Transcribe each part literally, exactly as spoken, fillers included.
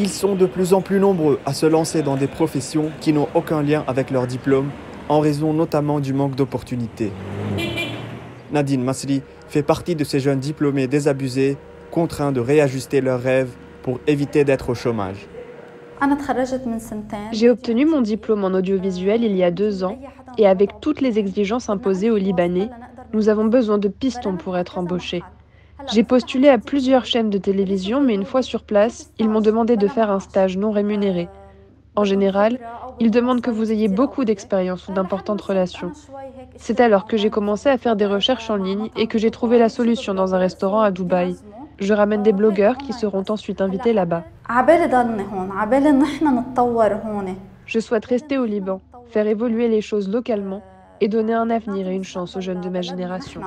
Ils sont de plus en plus nombreux à se lancer dans des professions qui n'ont aucun lien avec leur diplôme, en raison notamment du manque d'opportunités. Nadine Masri fait partie de ces jeunes diplômés désabusés, contraints de réajuster leurs rêves pour éviter d'être au chômage. J'ai obtenu mon diplôme en audiovisuel il y a deux ans et avec toutes les exigences imposées aux Libanais, nous avons besoin de pistons pour être embauchés. J'ai postulé à plusieurs chaînes de télévision, mais une fois sur place, ils m'ont demandé de faire un stage non rémunéré. En général, ils demandent que vous ayez beaucoup d'expérience ou d'importantes relations. C'est alors que j'ai commencé à faire des recherches en ligne et que j'ai trouvé la solution dans un restaurant à Dubaï. Je ramène des blogueurs qui seront ensuite invités là-bas. Je souhaite rester au Liban, faire évoluer les choses localement et donner un avenir et une chance aux jeunes de ma génération.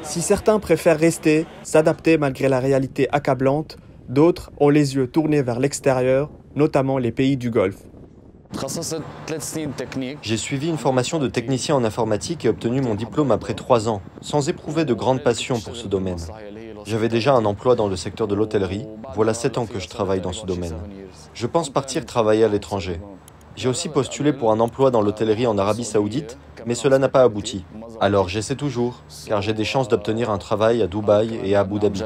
Si certains préfèrent rester, s'adapter malgré la réalité accablante, d'autres ont les yeux tournés vers l'extérieur, notamment les pays du Golfe. J'ai suivi une formation de technicien en informatique et obtenu mon diplôme après trois ans, sans éprouver de grande passion pour ce domaine. J'avais déjà un emploi dans le secteur de l'hôtellerie, voilà sept ans que je travaille dans ce domaine. Je pense partir travailler à l'étranger. J'ai aussi postulé pour un emploi dans l'hôtellerie en Arabie Saoudite, mais cela n'a pas abouti. Alors j'essaie toujours, car j'ai des chances d'obtenir un travail à Dubaï et à Abu Dhabi.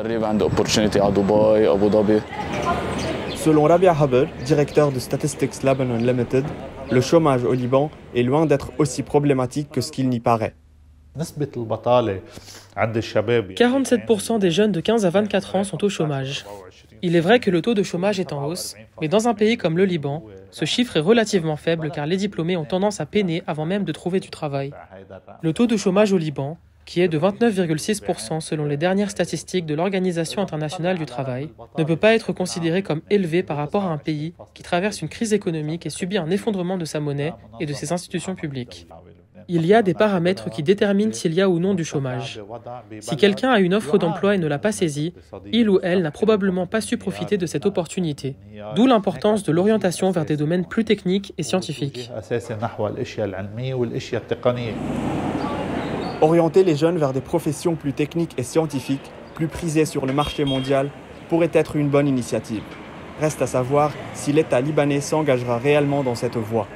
Selon Rabih Haber, directeur de Statistics Lebanon Limited, le chômage au Liban est loin d'être aussi problématique que ce qu'il n'y paraît. quarante-sept pour cent des jeunes de quinze à vingt-quatre ans sont au chômage. Il est vrai que le taux de chômage est en hausse, mais dans un pays comme le Liban, ce chiffre est relativement faible car les diplômés ont tendance à peiner avant même de trouver du travail. Le taux de chômage au Liban, qui est de vingt-neuf virgule six pour cent selon les dernières statistiques de l'Organisation internationale du travail, ne peut pas être considéré comme élevé par rapport à un pays qui traverse une crise économique et subit un effondrement de sa monnaie et de ses institutions publiques. Il y a des paramètres qui déterminent s'il y a ou non du chômage. Si quelqu'un a une offre d'emploi et ne l'a pas saisie, il ou elle n'a probablement pas su profiter de cette opportunité, d'où l'importance de l'orientation vers des domaines plus techniques et scientifiques. Orienter les jeunes vers des professions plus techniques et scientifiques, plus prisées sur le marché mondial, pourrait être une bonne initiative. Reste à savoir si l'État libanais s'engagera réellement dans cette voie.